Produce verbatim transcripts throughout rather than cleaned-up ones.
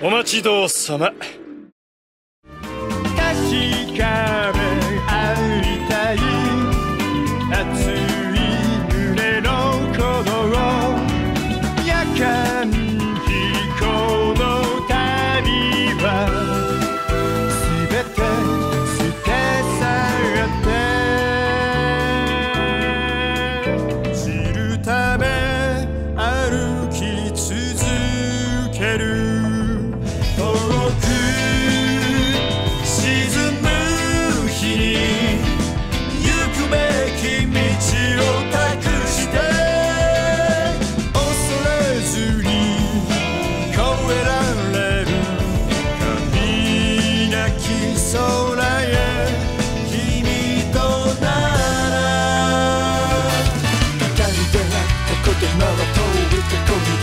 お待ちどうさま。確かめありたい熱い胸の鼓動、夜間飛行の旅は全て捨て去って知るため歩き続ける。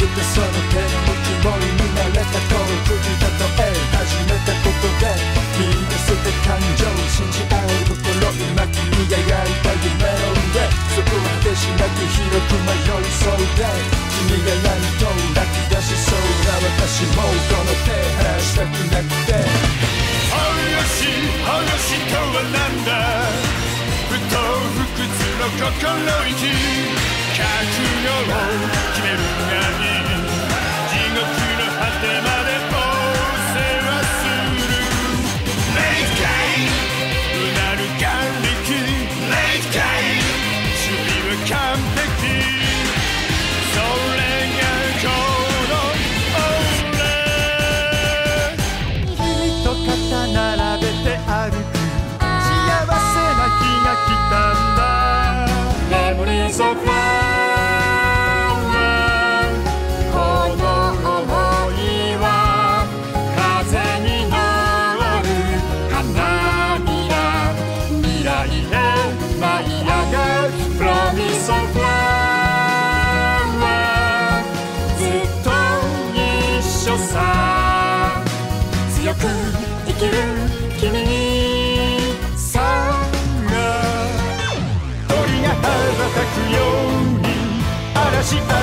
その手のぬくもりに慣れた遠くにたとえ始めたことで見出せた感情、信じ合う心今君がやりたい夢を生んでそこは果てしなく広く迷いそうで君が何と泣き出しそうな私もこの手離したくなくて話話とはなんだ不当不屈の心意気覚悟を決めるがいい。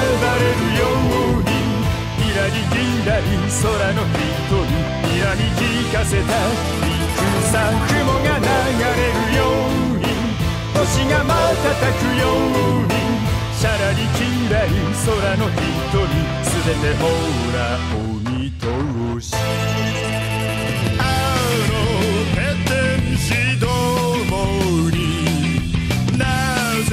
暴れるようにひらりひらり空の人にひらり聞かせた陸さ雲が流れるように星が瞬くようにしゃらりきらり空の人に全てほらお見通し。あのペテン師どもになぜ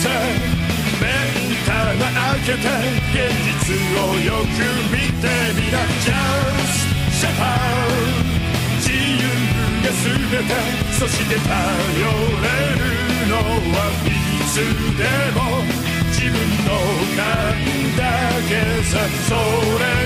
メンターは開けて現実をよく見てみな。ジャスシャパー自由が全て、そして頼れるのはいつでも自分の勘だけさ。それ